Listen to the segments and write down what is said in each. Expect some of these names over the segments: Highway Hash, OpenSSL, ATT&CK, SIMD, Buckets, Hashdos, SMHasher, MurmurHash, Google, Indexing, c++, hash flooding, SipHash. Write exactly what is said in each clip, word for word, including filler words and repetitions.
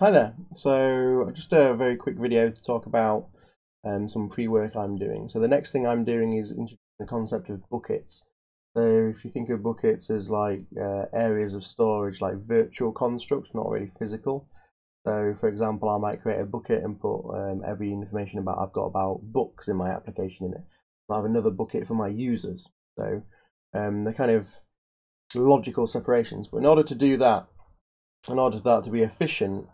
Hi there, so just a very quick video to talk about um, some pre-work I'm doing. So the next thing I'm doing is introducing the concept of buckets. So if you think of buckets as like uh, areas of storage, like virtual constructs, not really physical. So for example, I might create a bucket and put um, every information about I've got about books in my application in it. I have another bucket for my users. So um, they're kind of logical separations, but in order to do that, in order for that to be efficient,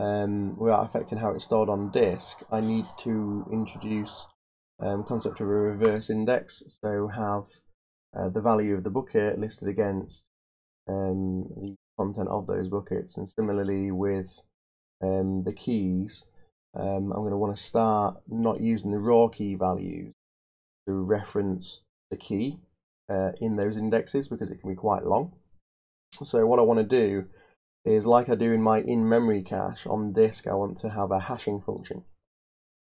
Um, without affecting how it's stored on disk, I need to introduce um, concept of a reverse index. So have uh, the value of the bucket listed against um, the content of those buckets, and similarly with um, the keys, um, I'm going to want to start not using the raw key values to reference the key uh, in those indexes because it can be quite long. So what I want to do is, like I do in my in-memory cache on disk, I want to have a hashing function.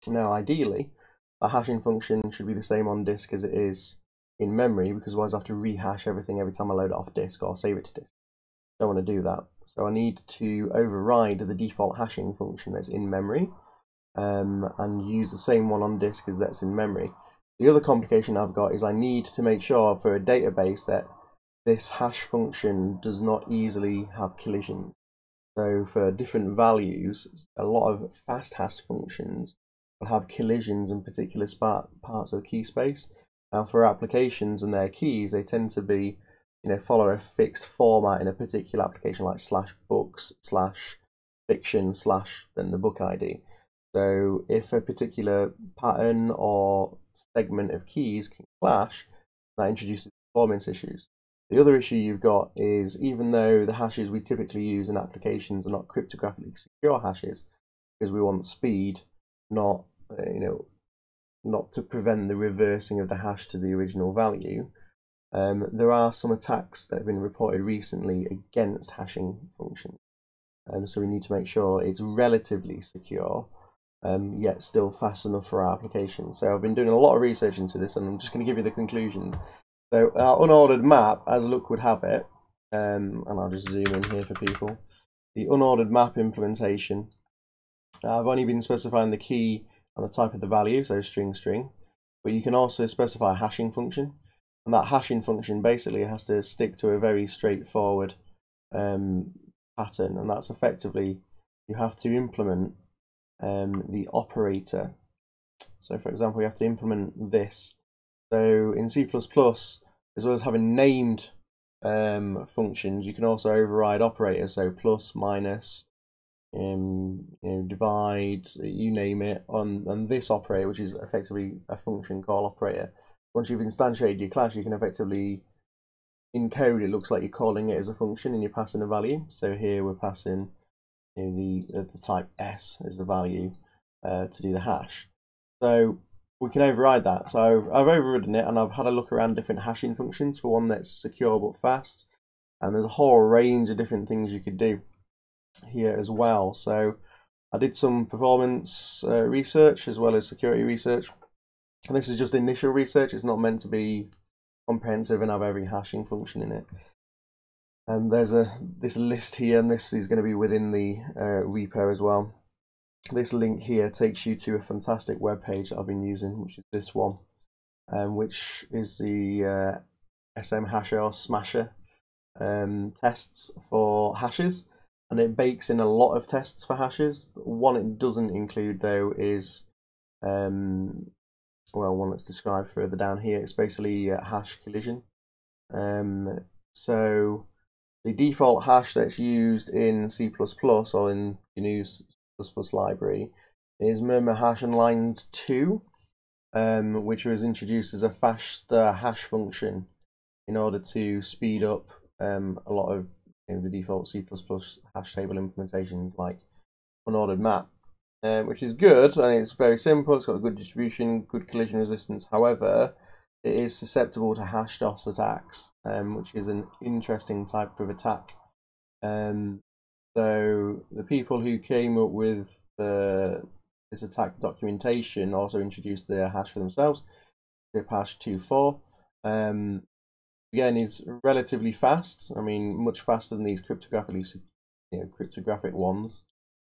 Now ideally, a hashing function should be the same on disk as it is in memory, because otherwise I have to rehash everything every time I load it off disk or save it to disk. I don't want to do that. So I need to override the default hashing function that's in memory um, and use the same one on disk as that's in memory. The other complication I've got is I need to make sure for a database that this hash function does not easily have collisions. So for different values, a lot of fast hash functions will have collisions in particular parts of the key space. Now for applications and their keys, they tend to be, you know, follow a fixed format in a particular application, like slash books, slash fiction, slash then the book I D. So if a particular pattern or segment of keys can clash, that introduces performance issues. The other issue you've got is, even though the hashes we typically use in applications are not cryptographically secure hashes, because we want speed, not uh, you know, not to prevent the reversing of the hash to the original value, um, there are some attacks that have been reported recently against hashing functions. Um, so we need to make sure it's relatively secure, um, yet still fast enough for our application. So I've been doing a lot of research into this, and I'm just going to give you the conclusions. So our unordered map, as luck would have it, um, and I'll just zoom in here for people, the unordered map implementation, I've only been specifying the key and the type of the value, so string, string, but you can also specify a hashing function, and that hashing function basically has to stick to a very straightforward um, pattern, and that's effectively, you have to implement um, the operator. So for example, you have to implement this. So in C plus plus, as well as having named um, functions, you can also override operators, so plus, minus, um, you know, divide, you name it, on, on this operator, which is effectively a function call operator. Once you've instantiated your class, you can effectively encode, it looks like you're calling it as a function and you're passing a value. So here we're passing, you know, the, the type S as the value uh, to do the hash. So we can override that. So I've, I've overridden it, and I've had a look around different hashing functions for one that's secure but fast, and there's a whole range of different things you could do here as well. So I did some performance uh, research as well as security research, and this is just initial research. It's not meant to be comprehensive and have every hashing function in it. And there's a this list here, and this is going to be within the uh, repo as well. This link here takes you to a fantastic web page that I've been using, which is this one, um, which is the uh, SMHasher or SMHasher um, tests for hashes, and it bakes in a lot of tests for hashes. One it doesn't include though is, um, well, one that's described further down here. It's basically a hash collision. Um, so the default hash that's used in C plus plus or in GNU's Plus plus library is MurmurHash on line two, um, which was introduced as a faster hash function in order to speed up um, a lot of, you know, the default C plus plus hash table implementations like unordered map, uh, which is good, and it's very simple. It's got a good distribution, good collision resistance. However, it is susceptible to Hashdos attacks, um, which is an interesting type of attack. Um, So the people who came up with the, this attack documentation also introduced their hash for themselves, Zip Hash twenty-four. Um, again, is relatively fast. I mean, much faster than these cryptographically, you know, cryptographic ones.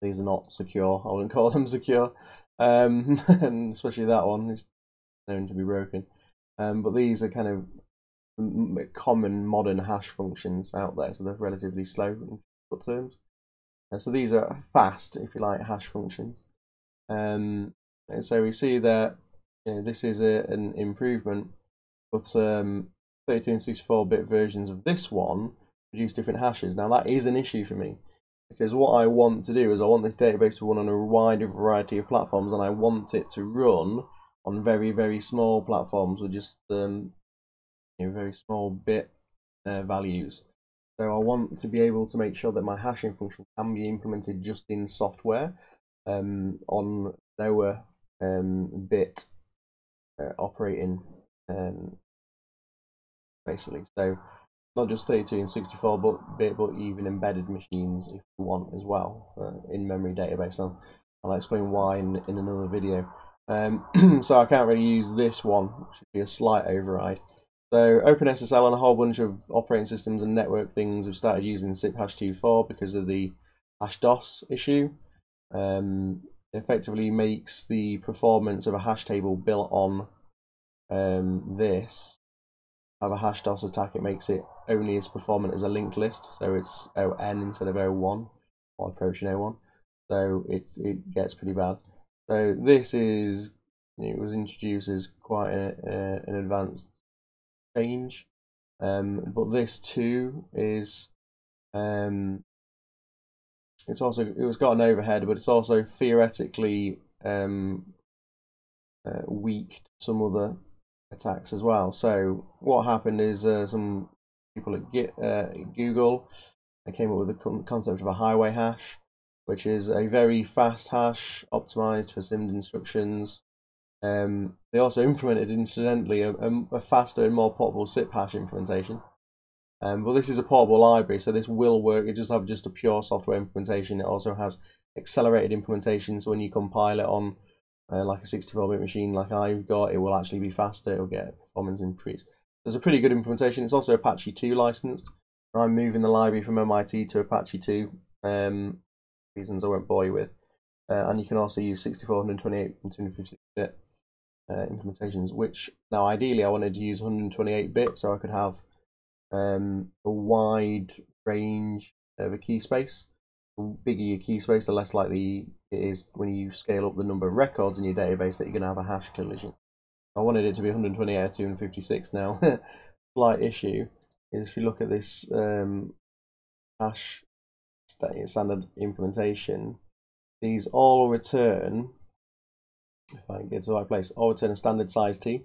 these are not secure. I wouldn't call them secure, um, and especially that one is known to be broken. Um, but these are kind of common modern hash functions out there, so they're relatively slow in simple terms. And so these are fast, if you like, hash functions. Um, and so we see that, you know, this is a, an improvement, but um, thirty-two and sixty-four bit versions of this one produce different hashes. Now that is an issue for me, because what I want to do is I want this database to run on a wide variety of platforms, and I want it to run on very, very small platforms with just um, you know, very small bit uh, values. So I want to be able to make sure that my hashing function can be implemented just in software um, on lower um, bit uh, operating um, basically. So not just thirty-two and sixty-four bit, but even embedded machines if you want as well, uh, in-memory database. I'll, I'll explain why in, in another video. Um, so I can't really use this one, which should be a slight override. So OpenSSL and a whole bunch of operating systems and network things have started using Zip Hash twenty-four because of the hash DOS issue. Um, it effectively makes the performance of a hash table built on um, this have a hash DOS attack. It makes it only as performant as a linked list, so it's O N instead of O one, or approaching O one. So it it gets pretty bad. So this is, it was introduced as quite a, a, an advanced change, um, but this too is, um, it's also it was got an overhead, but it's also theoretically um, uh, weak to some other attacks as well. So what happened is uh, some people at Git, uh, Google, they came up with the concept of a highway hash, which is a very fast hash optimized for SIMD instructions. Um, they also implemented, incidentally, a, a faster and more portable SipHash implementation. Um, but this is a portable library, so this will work. It does have just a pure software implementation. It also has accelerated implementation, so when you compile it on uh, like a sixty-four bit machine like I've got, it will actually be faster. It will get performance increase. There's a pretty good implementation. It's also Apache two licensed. I'm moving the library from M I T to Apache two. Um, reasons I won't bore you with, uh, and you can also use sixty-four, one twenty-eight and two fifty-six bit uh, implementations, which now ideally I wanted to use one twenty-eight bit so I could have um, a wide range of a key space. The bigger your key space, the less likely it is when you scale up the number of records in your database that you're going to have a hash collision. I wanted it to be one twenty-eight or two fifty-six now. Slight issue is if you look at this um, hash standard implementation, these all return, if I can get to the right place, all return a standard size T.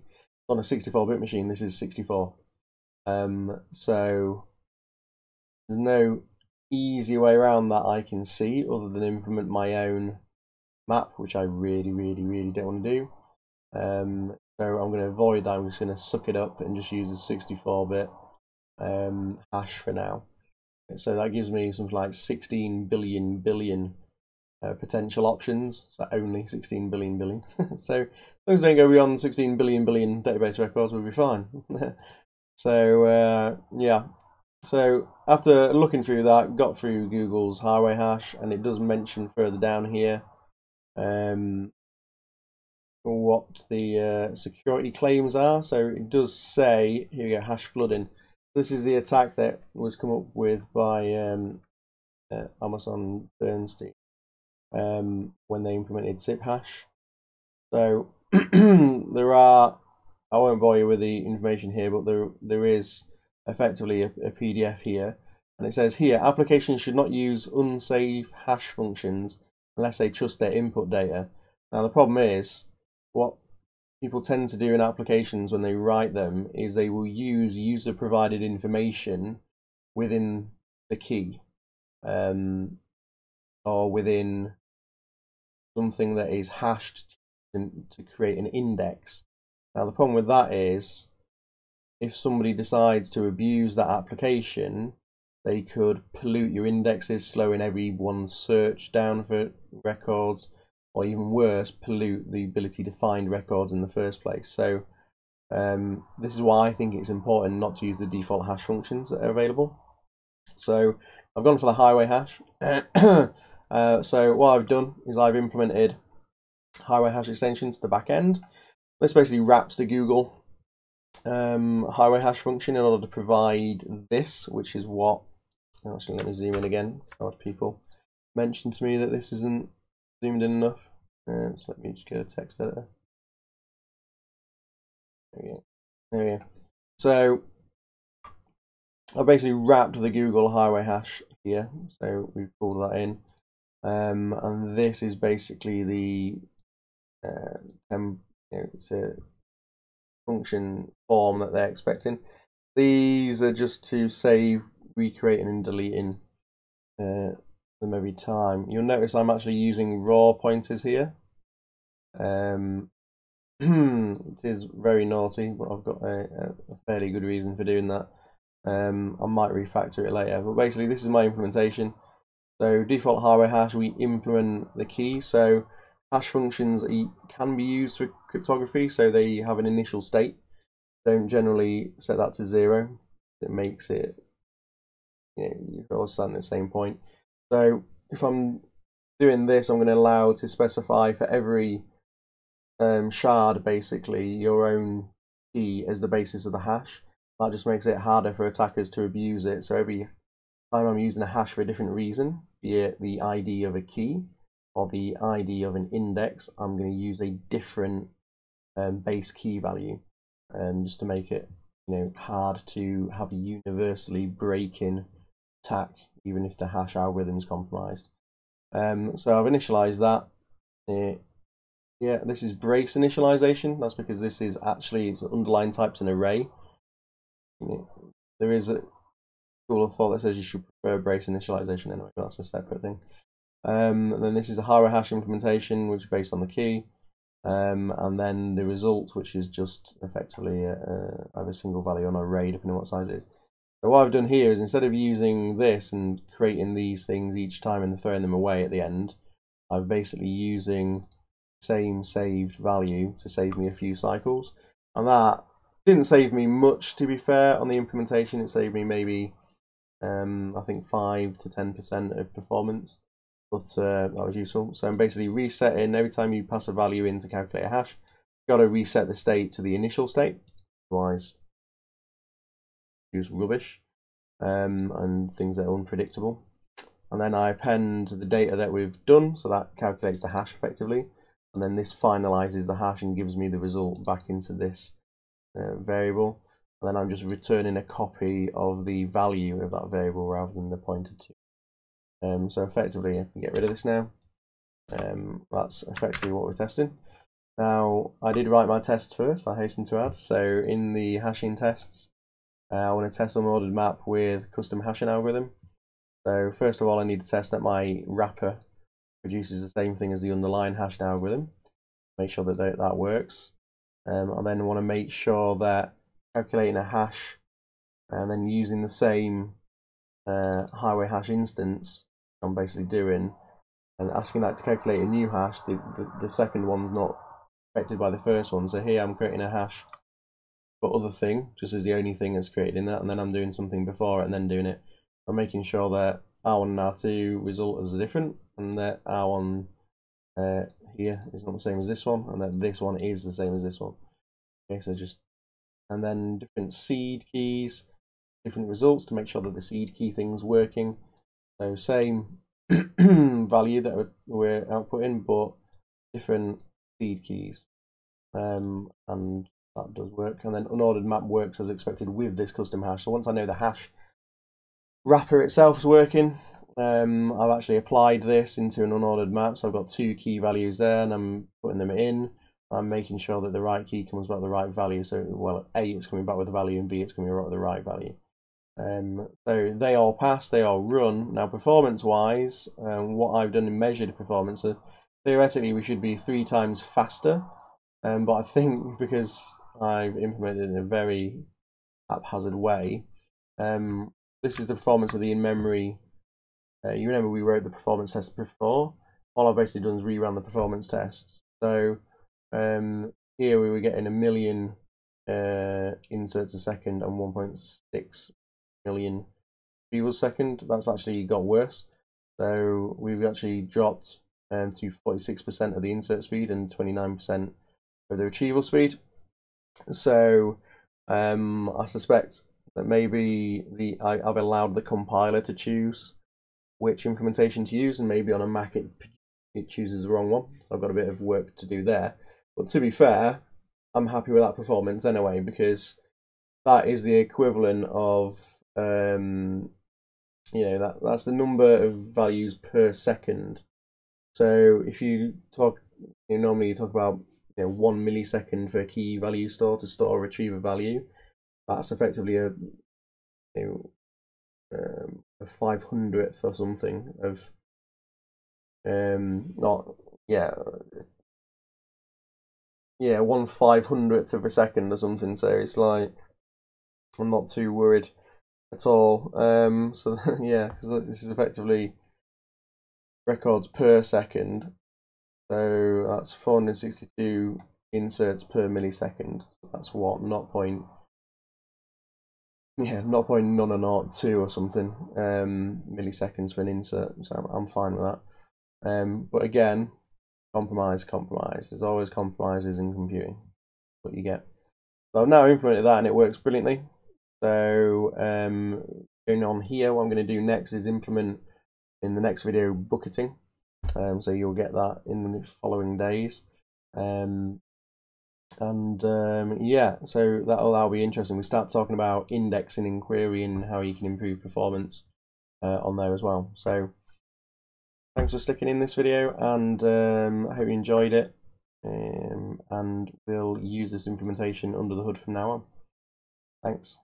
On a sixty-four bit machine, this is sixty-four. Um, so there's no easy way around that I can see, other than implement my own map, which I really, really, really don't want to do. Um, so I'm going to avoid that. I'm just going to suck it up and just use a sixty-four bit um, hash for now. So that gives me something like sixteen billion billion uh, potential options. So only sixteen billion billion. So as long as we don't go beyond sixteen billion billion database records, we'll be fine. So uh, yeah. So after looking through that, got through Google's highway hash, and it does mention further down here um, what the uh, security claims are. So it does say, here we go, hash flooding. This is the attack that was come up with by um, uh, Amazon Bernstein um, when they implemented SipHash. So there are, I won't bore you with the information here, but there there is effectively a, a P D F here, and it says here, applications should not use unsafe hash functions unless they trust their input data. Now the problem is, what people tend to do in applications when they write them is they will use user provided information within the key um, or within something that is hashed to create an index. Now the problem with that is, if somebody decides to abuse that application, they could pollute your indexes, slowing everyone's search down for records, or even worse, pollute the ability to find records in the first place. So um, this is why I think it's important not to use the default hash functions that are available. So I've gone for the highway hash. Uh, so what I've done is I've implemented Highway Hash extension to the back end. This basically wraps the Google um, Highway Hash function in order to provide this, which is what, actually let me zoom in again. A lot of people mentioned to me that this isn't zoomed in enough. Uh, so let me just go to text editor. There we go. There we go. So I basically wrapped the Google Highway Hash here, so we've pulled that in, um, and this is basically the uh, um, you know, it's a function form that they're expecting. These are just to save, recreating, and deleting uh, them every time. You'll notice I'm actually using raw pointers here. Um, it is very naughty, but I've got a, a fairly good reason for doing that. Um, I might refactor it later, but basically this is my implementation. So default highway hash, we implement the key. So hash functions can be used for cryptography, so they have an initial state. Don't generally set that to zero. It makes it, you know, you've always stand at the same point. So if I'm doing this, I'm going to allow to specify for every um, shard basically your own key as the basis of the hash. That just makes it harder for attackers to abuse it. So every time I'm using a hash for a different reason, be it the I D of a key or the I D of an index, I'm going to use a different um, base key value, um, just to make it, you know, hard to have a universally breaking attack, even if the hash algorithm is compromised. Um, so I've initialized that. Uh, yeah, this is brace initialization. That's because this is actually, it's underlying types an array. There is a school of thought that says you should prefer brace initialization anyway, but that's a separate thing. Um, and then this is the highway hash implementation, which is based on the key, um, and then the result, which is just effectively a, a, a single value on an array, depending on what size it is. So what I've done here is, instead of using this and creating these things each time and throwing them away at the end, I'm basically using same saved value to save me a few cycles, and that didn't save me much, to be fair. On the implementation, it saved me maybe, um, I think, five to ten percent of performance, but uh, that was useful. So I'm basically resetting every time you pass a value in to calculate a hash. You've got to reset the state to the initial state, otherwise it's rubbish um, and things that are unpredictable. And then I append the data that we've done, so that calculates the hash effectively, and then this finalizes the hash and gives me the result back into this Uh, variable, and then I'm just returning a copy of the value of that variable rather than the pointer to. Um, so effectively, I can get rid of this now. Um, that's effectively what we're testing. Now, I did write my tests first, I hasten to add. So in the hashing tests, uh, I want to test unordered map with custom hashing algorithm. So first of all, I need to test that my wrapper produces the same thing as the underlying hashing algorithm. Make sure that that, that works. Um, and then want to make sure that calculating a hash and then using the same uh, highway hash instance I'm basically doing, and asking that to calculate a new hash, the, the, the second one's not affected by the first one. So here I'm creating a hash for other thing, just as the only thing that's created in that, and then I'm doing something before it and then doing it. I'm making sure that R one and R two result is different, and that R one Uh, here is not the same as this one, and that this one is the same as this one. Okay, so just, and then different seed keys, different results to make sure that the seed key thing's working. So same value that we're outputting, but different seed keys, um, and that does work. And then unordered map works as expected with this custom hash. So once I know the hash wrapper itself is working, Um, I've actually applied this into an unordered map, so I've got two key values there, and I'm putting them in. I'm making sure that the right key comes back with the right value. So, well, A, it's coming back with the value, and B, it's coming back with the right value. Um, so they all pass, they all run. Now, performance-wise, um, what I've done in measured performance, so theoretically we should be three times faster, um, but I think because I've implemented it in a very haphazard way, um, this is the performance of the in-memory. Uh, you remember we wrote the performance test before. All I've basically done is rerun the performance tests. So um, here we were getting a million uh, inserts a second and one point six million views a second. That's actually got worse. So we've actually dropped um, to forty-six percent of the insert speed and twenty-nine percent of the retrieval speed. So um, I suspect that maybe the I, I've allowed the compiler to choose which implementation to use, and maybe on a Mac it, it chooses the wrong one. So I've got a bit of work to do there. But to be fair, I'm happy with that performance anyway, because that is the equivalent of, um, you know, that, that's the number of values per second. So if you talk, you know, normally you talk about, you know, one millisecond for a key-value store to store or retrieve a value. That's effectively a, you know, um, a five hundredth or something of, um, not yeah, yeah, one five hundredth of a second or something. So it's like, I'm not too worried at all. Um, so yeah, because this is effectively records per second. So that's four hundred sixty-two inserts per millisecond. So that's what not point. Yeah, not point none or not two or something um, milliseconds for an insert, so I'm, I'm fine with that. Um, but again, compromise, compromise. There's always compromises in computing. What you get. So I've now implemented that, and it works brilliantly. So um, going on here, what I'm going to do next is implement in the next video bucketing. Um, so you'll get that in the following days. Um, and um yeah, so that'll that'll be interesting. We start talking about indexing and querying and how you can improve performance uh, on there as well. So thanks for sticking in this video, and um I hope you enjoyed it, um and we'll use this implementation under the hood from now on. Thanks.